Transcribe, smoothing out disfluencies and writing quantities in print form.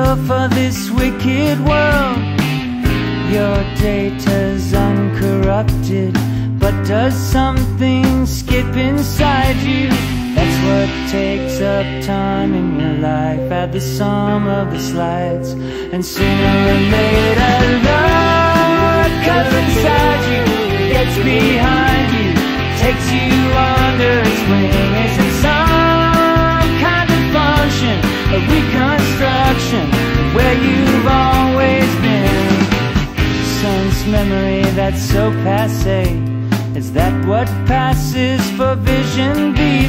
cure for this wicked world. Your data's uncorrupted, but does something skip inside you? That's what takes up time in your life. Add the sum of the slides, and sooner or later the cup inside you gets behind you, takes you under its wing. Is it some kind of function, a reconstruction of where you've always been? Son's memory that's so passé, is that what passes for vision these days?